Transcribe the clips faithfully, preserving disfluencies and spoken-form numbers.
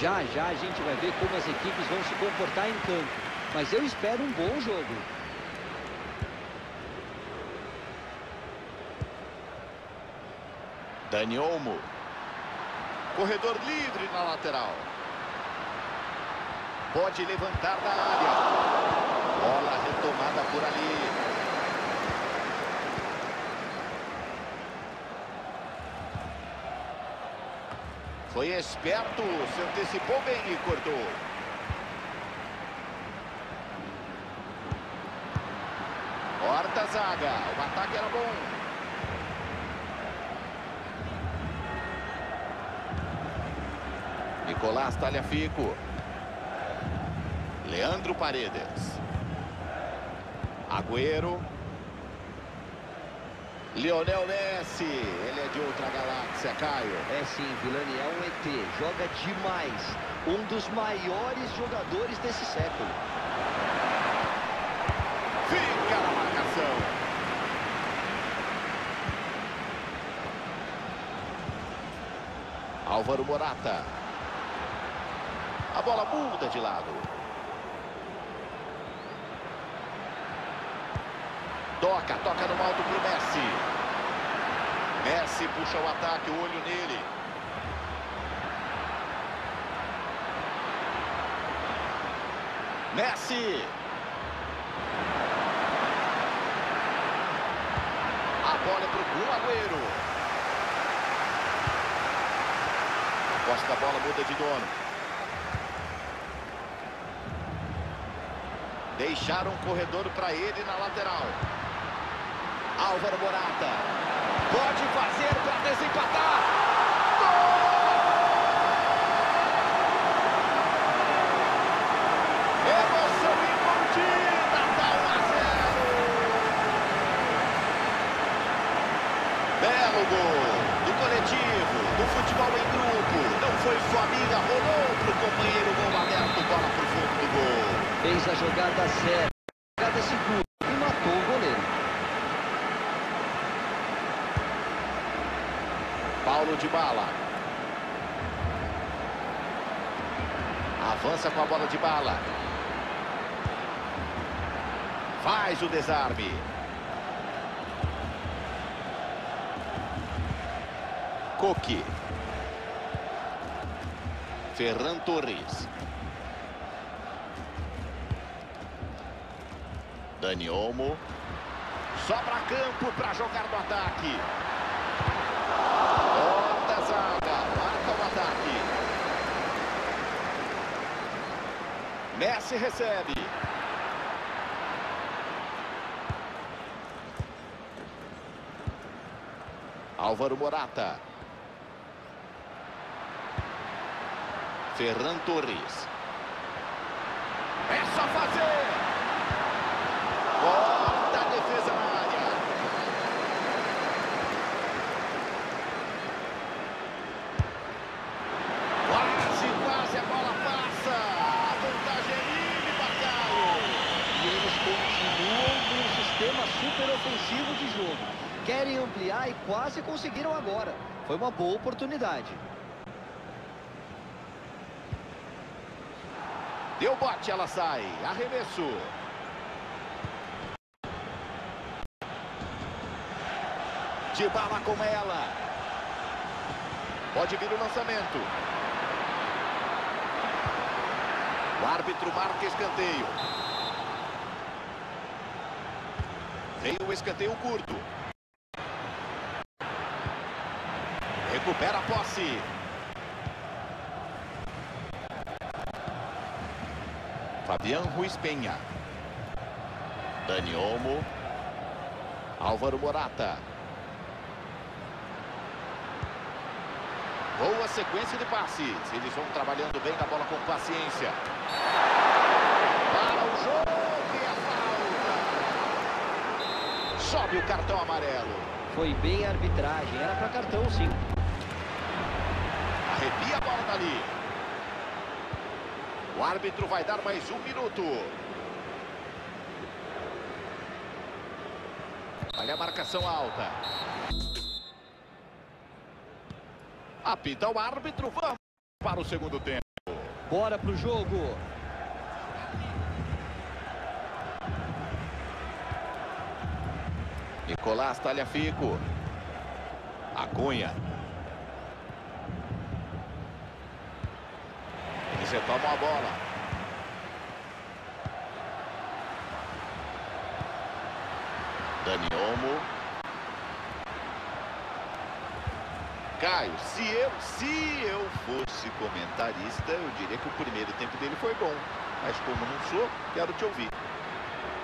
Já, já a gente vai ver como as equipes vão se comportar em campo. Mas eu espero um bom jogo. Dani Olmo. Corredor livre na lateral. Pode levantar da área. Bola retomada por ali. Foi esperto, se antecipou bem e cortou. Corta a zaga, o ataque era bom. Nicolás Tagliafico. Leandro Paredes. Agüero. Lionel Messi, ele é de outra galáxia, Caio. É sim, Vilani, é um E T, joga demais. Um dos maiores jogadores desse século. Fica na marcação. Álvaro Morata. A bola muda de lado. Toca, toca no alto pro Messi. Messi puxa o ataque, o olho nele. Messi. A bola é pro Agüero. A posse da bola muda de dono. Deixaram um corredor para ele na lateral. Álvaro Morata. Pode fazer para desempatar. Gol! Emoção envolvida, tá um a zero. Belo gol do coletivo, do futebol em grupo. Não foi sua amiga, rolou pro companheiro, gol aberto, bola pro fundo do gol. Fez a jogada certa, jogada segura. Paulo Dybala. Avança com a bola Dybala. Faz o desarme. Koke. Ferran Torres. Dani Olmo. Sobra campo para jogar no ataque. Messi recebe. Álvaro Morata. Ferran Torres. É só fazer. Corta a defesa na área. Quase, quase a bola passa. Super ofensivo de jogo. Querem ampliar e quase conseguiram agora. Foi uma boa oportunidade. Deu bote, ela sai. Arremesso. Dybala com ela. Pode vir o lançamento. O árbitro marca escanteio. Tem o escanteio curto. Recupera a posse. Fabián Ruiz Peña. Dani Olmo. Álvaro Morata. Boa sequência de passes. Eles vão trabalhando bem na bola com paciência. Para o jogo. Sobe o cartão amarelo. Foi bem a arbitragem, era para cartão sim. Arrepia a bola dali. O árbitro vai dar mais um minuto. Olha a marcação alta. Apita o árbitro, vamos para o segundo tempo. Bora pro jogo. Nicolás Tagliafico. Acunha. Eles retomam a bola. Dani Olmo. Caio, se eu, se eu fosse comentarista, eu diria que o primeiro tempo dele foi bom. Mas como não sou, quero te ouvir.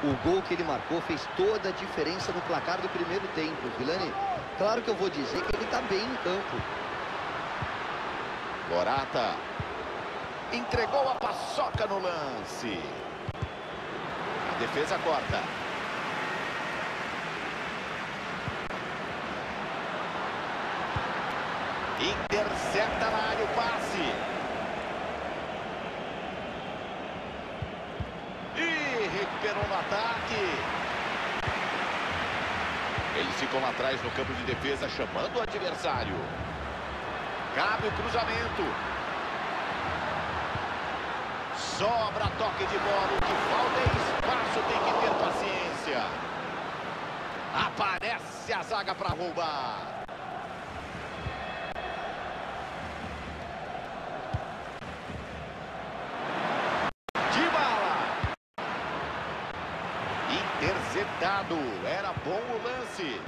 O gol que ele marcou fez toda a diferença no placar do primeiro tempo, Vilani. Claro que eu vou dizer que ele está bem no campo. Morata. Entregou a paçoca no lance. A defesa corta. Intercepta na área o passe. E recuperou no ataque. Eles ficam lá atrás no campo de defesa, chamando o adversário. Cabe o cruzamento. Sobra, toque de bola. O que falta é espaço, tem que ter paciência. Aparece a zaga para roubar. Interceptado, era bom o lance.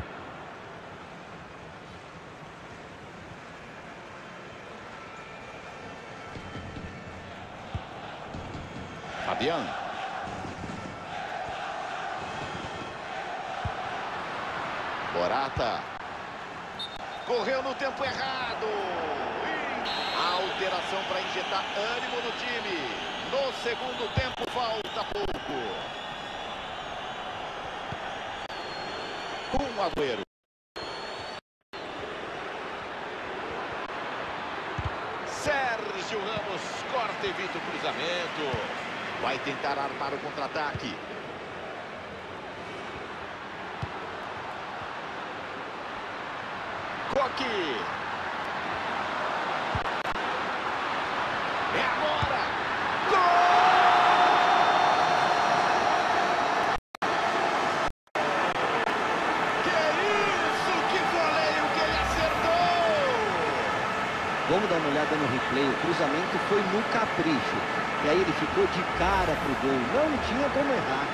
Fabián. Morata. Correu no tempo errado. A alteração para injetar ânimo no time. No segundo tempo falta pouco. Um Agüero. Sérgio Ramos corta e evita o cruzamento. Vai tentar armar o contra-ataque. Koke. É agora. Gol! Vamos dar uma olhada no replay, o cruzamento foi no capricho. E aí ele ficou de cara pro gol, não tinha como errar.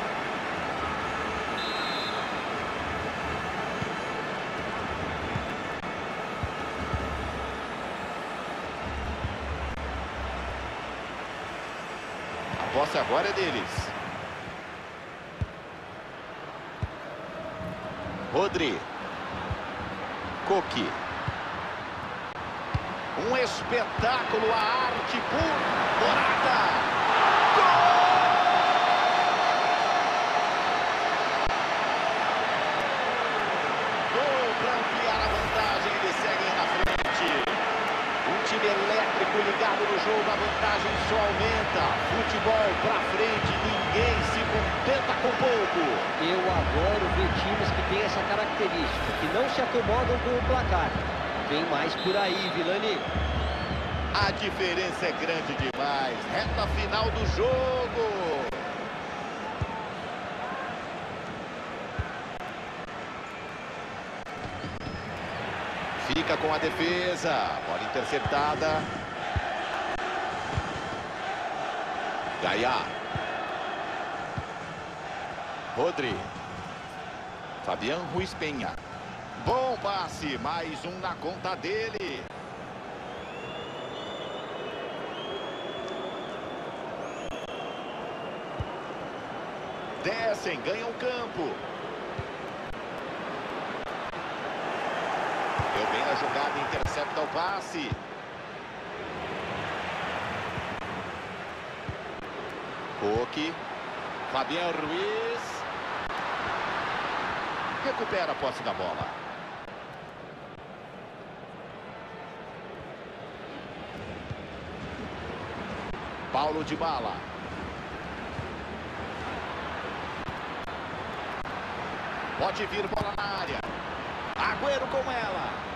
A posse agora é deles. Rodri. Koke. Um espetáculo, a arte por Morata. Gol! Gol para ampliar a vantagem, eles seguem na frente. Um time elétrico ligado no jogo, a vantagem só aumenta. Futebol para frente, ninguém se contenta com pouco. Eu adoro ver times que têm essa característica, que não se acomodam com o placar. Tem mais por aí, Vilani. A diferença é grande demais. Reta final do jogo. Fica com a defesa. Bola interceptada. Gaia. Rodri. Fabián Ruiz Peña. Bom passe, mais um na conta dele. Descem, ganham o campo. Deu bem na jogada, intercepta o passe. Koke. Fabián Ruiz. Recupera a posse da bola. Paulo Dybala. Pode vir bola na área. Agüero com ela.